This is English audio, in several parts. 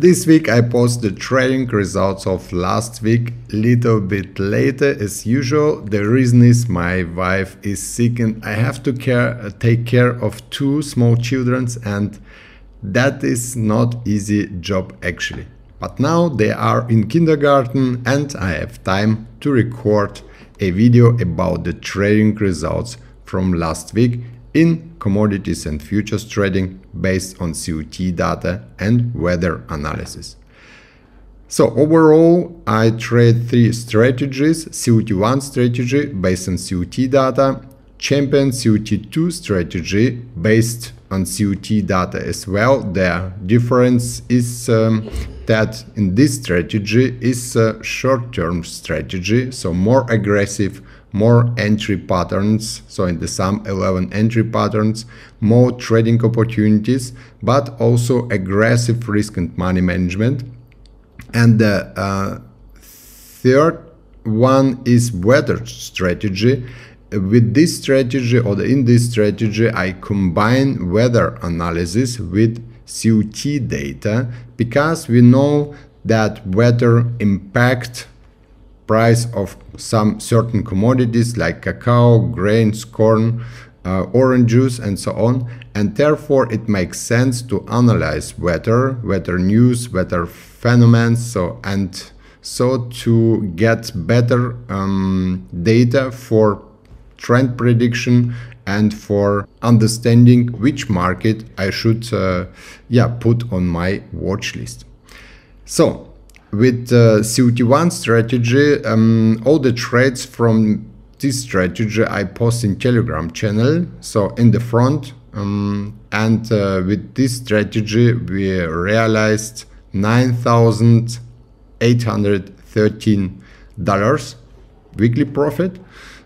This week I post the trading results of last week, little bit later as usual. The reason is my wife is sick and I have to take care of two small children, and that is not easy job actually. But now they are in kindergarten and I have time to record a video about the trading results from last week in commodities and futures trading based on COT data and weather analysis. So overall, I trade three strategies: COT1 strategy based on COT data, Champion COT2 strategy based on COT data as well. The difference is that in this strategy is a short-term strategy, so more aggressive, more entry patterns, so in the sum 11 entry patterns, more trading opportunities, but also aggressive risk and money management. And the third one is weather strategy. With this strategy, or in this strategy, I combine weather analysis with COT data, because we know that weather impacts price of some certain commodities like cacao, grains, corn, orange juice and so on, and therefore it makes sense to analyze weather news, weather phenomena, so to get better data for trend prediction and for understanding which market I should put on my watch list. So with COT1 strategy, all the trades from this strategy I post in Telegram channel, so in the front, with this strategy we realized $9,813 weekly profit.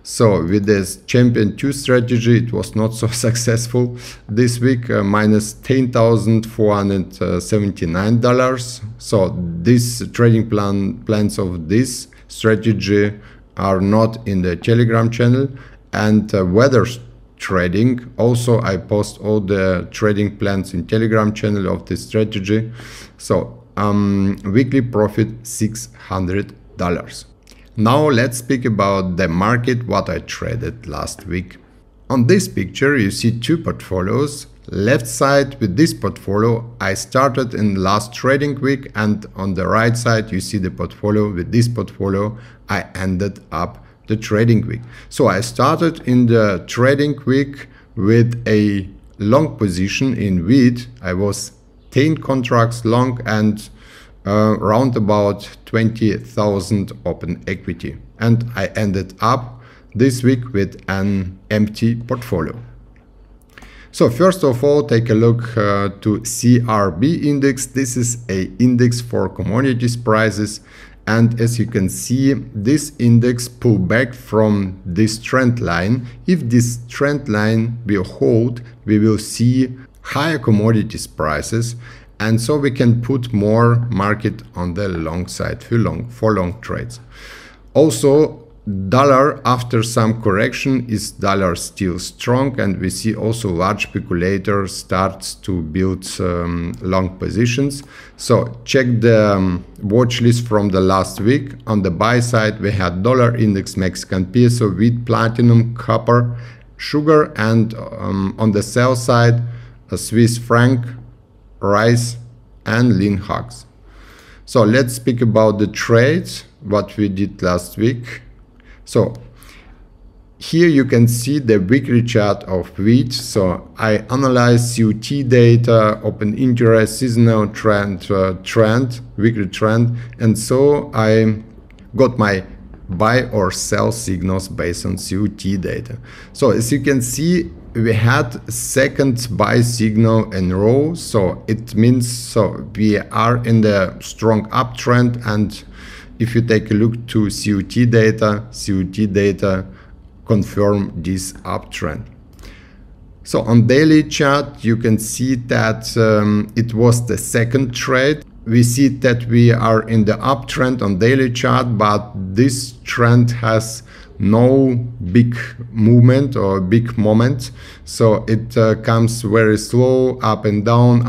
So with this Champion 2 strategy it was not so successful this week, minus $10,479. So these trading plans of this strategy are not in the Telegram channel. And weather trading also, I post all the trading plans in Telegram channel of this strategy. So weekly profit $600. Now let's speak about the market, what I traded last week. On this picture you see two portfolios. Left side, with this portfolio I started in last trading week, and on the right side you see the portfolio, with this portfolio I ended up the trading week. So I started in the trading week with a long position in wheat. I was 10 contracts long and around about 20,000 open equity, and I ended up this week with an empty portfolio. So first of all, take a look to CRB Index. This is a index for commodities prices, and as you can see, this index pulled back from this trend line. If this trend line will hold, we will see higher commodities prices, and so we can put more market on the long side for long trades. Also, dollar after some correction, is dollar still strong, and we see also large speculators starts to build long positions. So check the watch list from the last week. On the buy side we had dollar index, Mexican peso, wheat, platinum, copper, sugar, and on the sell side a Swiss franc, rice and linhags. So let's speak about the trades, what we did last week. So here you can see the weekly chart of wheat. So I analyze COT data, open interest, seasonal trend, weekly trend, and so I got my buy or sell signals based on COT data. So as you can see, we had second buy signal in row, so it means we are in the strong uptrend. And if you take a look to COT data, COT data confirm this uptrend. So on daily chart you can see that it was the second trade. We see that we are in the uptrend on daily chart, but this trend has no big movement or big moment, so it comes very slow, up and down,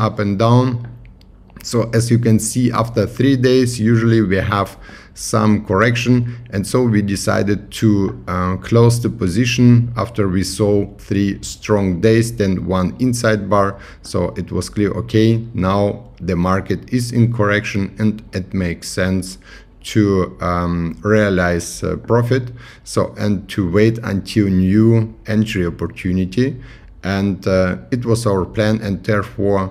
So as you can see, after 3 days, usually we have some correction, and so we decided to close the position after we saw 3 strong days, then 1 inside bar. So it was clear, okay, now the market is in correction and it makes sense to realize profit, so, and to wait until new entry opportunity. And it was our plan, and therefore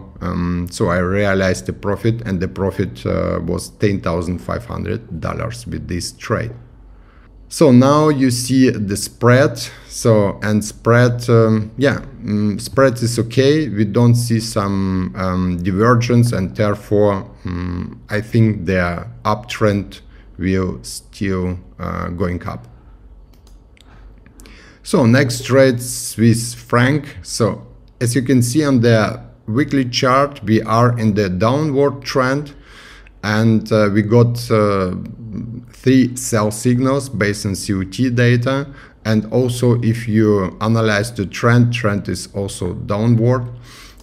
so I realized the profit, and the profit was $10,500 with this trade. So now you see the spread. So, and spread, spread is okay. We don't see some divergence, and therefore I think the uptrend will still going up. So next trade, Swiss franc. So as you can see on the weekly chart, we are in the downward trend, and we got 3 sell signals based on COT data. And also, if you analyze the trend is also downward.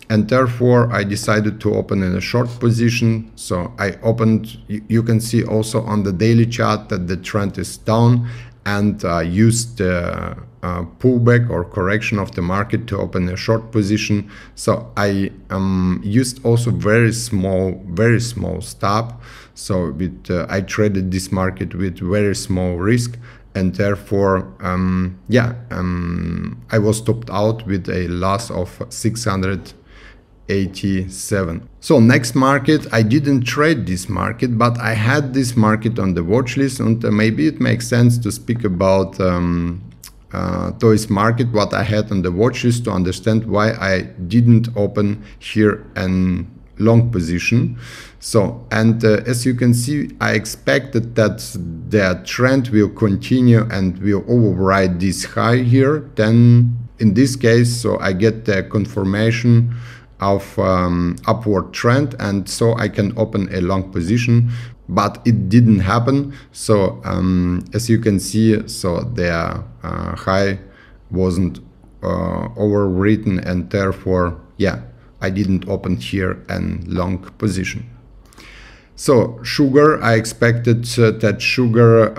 And therefore, I decided to open in a short position. So I opened, you can see also on the daily chart that the trend is down, and used the pullback or correction of the market to open a short position. So I used also very small stop. So with, I traded this market with very small risk, and therefore I was stopped out with a loss of 687. So next market, I didn't trade this market, but I had this market on the watch list, and maybe it makes sense to speak about this market, what I had on the watch list, to understand why I didn't open here and long position. So, and as you can see, I expected that the trend will continue and will override this high here. Then in this case, so I get the confirmation of upward trend, and so I can open a long position, but it didn't happen. So as you can see, so the high wasn't overwritten, and therefore I didn't open here and long position. So sugar, I expected that sugar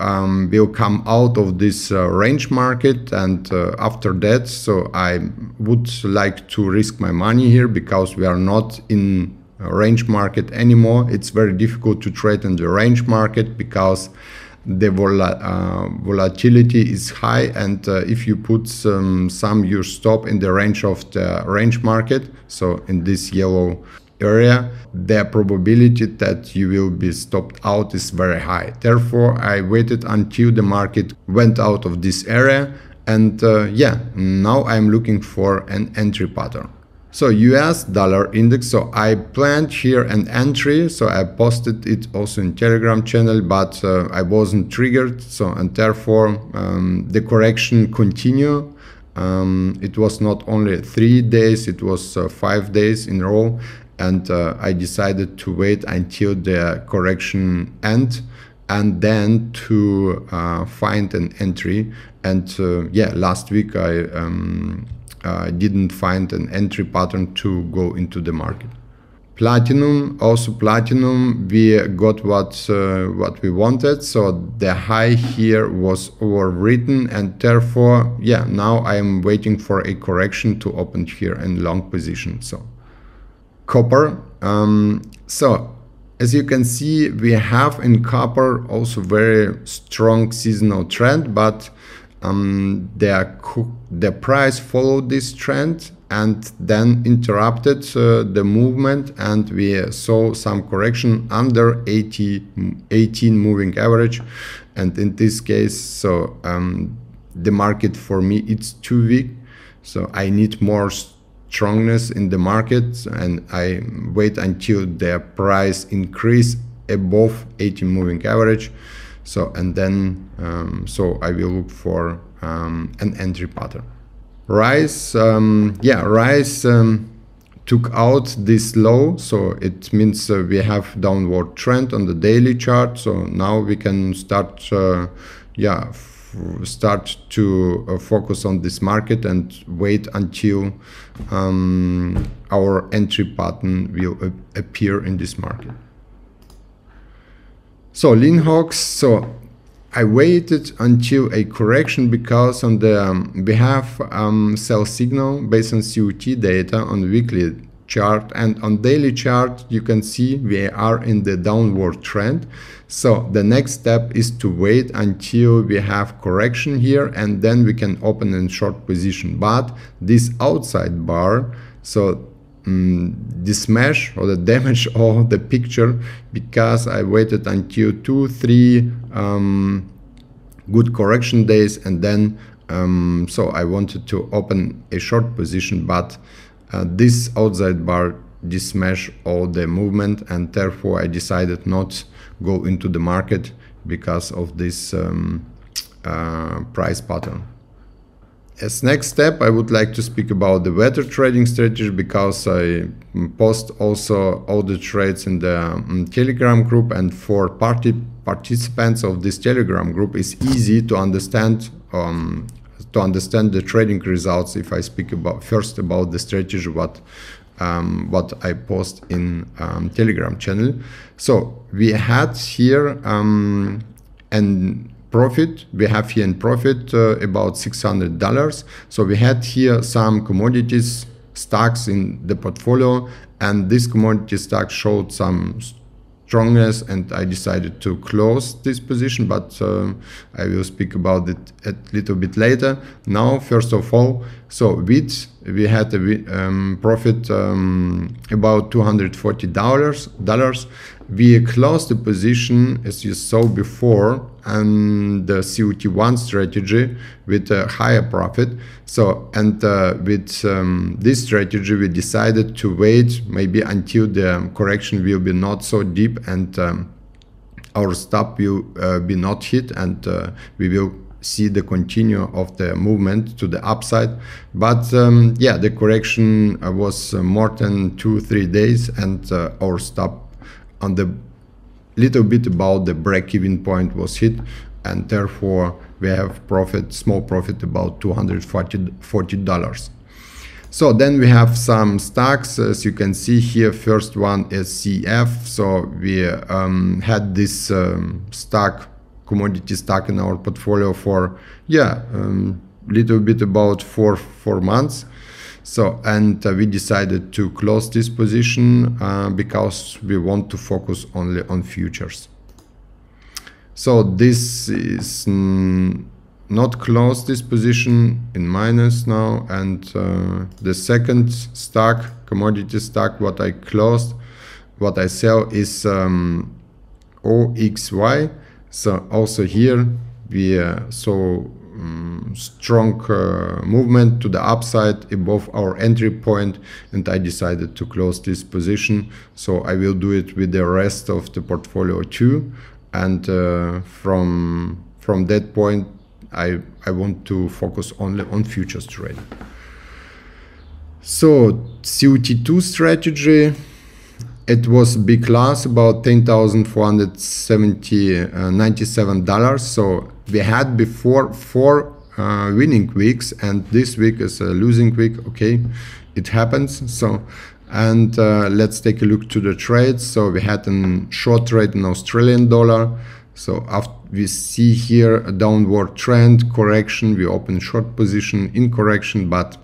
will come out of this range market, and after that, so I would like to risk my money here, because we are not in a range market anymore. It's very difficult to trade in the range market because the volatility is high, and if you put some your stop in the range of the range market, so in this yellow area, the probability that you will be stopped out is very high. Therefore, I waited until the market went out of this area, and now I'm looking for an entry pattern. So US dollar index, so I planned here an entry, so I posted it also in Telegram channel, but I wasn't triggered, so, and therefore the correction continue. It was not only 3 days, it was 5 days in a row, and I decided to wait until the correction end, and then to find an entry. And last week I didn't find an entry pattern to go into the market. Platinum, also platinum, we got what we wanted. So the high here was overwritten, and therefore now I am waiting for a correction to open here in long position. So copper, so as you can see, we have in copper also very strong seasonal trend, but the price followed this trend and then interrupted the movement, and we saw some correction under 18 moving average. And in this case, so the market for me, it's too weak, so I need more strongness in the market, and I wait until the price increase above 18 moving average. So, and then I will look for an entry pattern. Rice, rice took out this low, so it means we have downward trend on the daily chart. So now we can start start to focus on this market and wait until our entry pattern will appear in this market. So Linhox, so I waited until a correction because on the behalf sell signal based on COT data on weekly chart and on daily chart, you can see we are in the downward trend. So the next step is to wait until we have correction here and then we can open in short position. But this outside bar, so the smash or the damage of the picture, because I waited until 2-3 good correction days and then so I wanted to open a short position, but this outside bar smash all the movement and therefore I decided not to go into the market because of this price pattern. As next step, I would like to speak about the weather trading strategy because I post also all the trades in the Telegram group, and for participants of this Telegram group it's easy to understand the trading results if I speak about first about the strategy what I post in Telegram channel. So we had here and profit, we have here in profit about $600. So we had here some commodities stocks in the portfolio, and this commodity stock showed some strongness and I decided to close this position, but I will speak about it a little bit later. Now, first of all, so wheat, we had a profit about $240. We closed the position as you saw before and the COT1 strategy with a higher profit. So and with this strategy we decided to wait maybe until the correction will be not so deep and our stop will be not hit, and we will see the continue of the movement to the upside. But yeah, the correction was more than 2-3 days and our stop on the little bit about the break-even point was hit, and therefore we have profit, small profit, about $240. So then we have some stocks, as you can see here. First one is CF. So we had this stock, commodity stock in our portfolio for yeah little bit about four months. So, and we decided to close this position because we want to focus only on futures. So this is not closed, this position in minus now. And the second stock, commodity stock, what I closed, what I sell is OXY. So also here we saw strong movement to the upside above our entry point, and I decided to close this position. So I will do it with the rest of the portfolio too, and from that point I want to focus only on futures trade. So COT2 strategy, it was B class, about $10,497. So we had before four winning weeks, and this week is a losing week. Okay, it happens. So, and let's take a look to the trades. So we had a short trade in Australian dollar. So after we see here a downward trend correction, we open short position in correction, but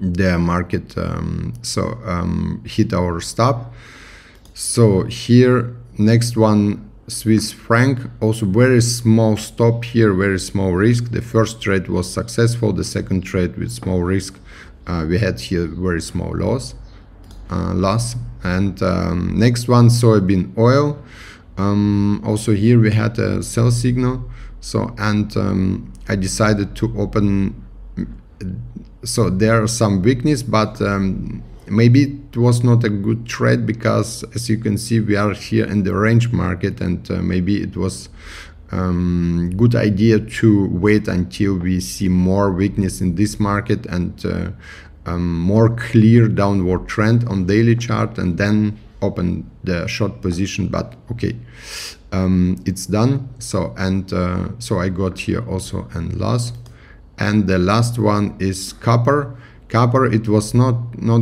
the market hit our stop. So here next one, Swiss franc, also very small stop here, very small risk. The first trade was successful, the second trade with small risk, we had here very small loss and next one soybean oil, also here we had a sell signal. So and I decided to open. So there are some weakness, but maybe it was not a good trade because as you can see we are here in the range market, and maybe it was good idea to wait until we see more weakness in this market and more clear downward trend on daily chart, and then open the short position, but okay, it's done. So and so I got here also and loss. And the last one is copper. Copper, it was not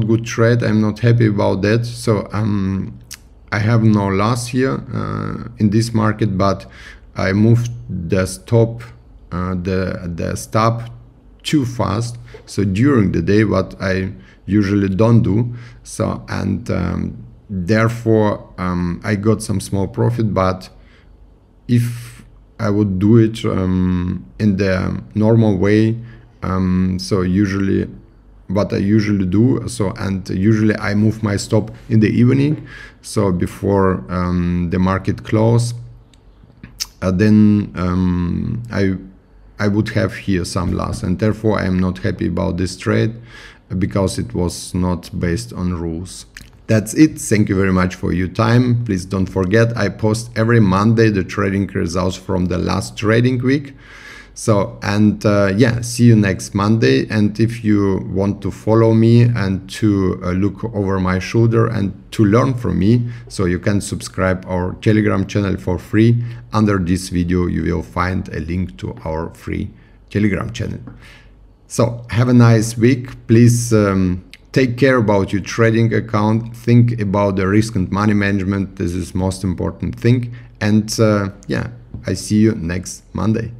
good trade. I'm not happy about that. So I have no loss here in this market, but I moved the stop the stop too fast, so during the day, what I usually don't do. So and therefore I got some small profit, but if I would do it in the normal way, so usually what I usually do, so and usually I move my stop in the evening, so before the market close, then I would have here some loss, and therefore I am not happy about this trade because it was not based on rules. That's it. Thank you very much for your time. Please don't forget, I post every Monday the trading results from the last trading week. So and yeah, see you next Monday. And if you want to follow me and to look over my shoulder and to learn from me, so you can subscribe our Telegram channel for free. Under this video you will find a link to our free Telegram channel. So have a nice week. Please take care about your trading account. Think about the risk and money management. This is most important thing. And yeah, I see you next Monday.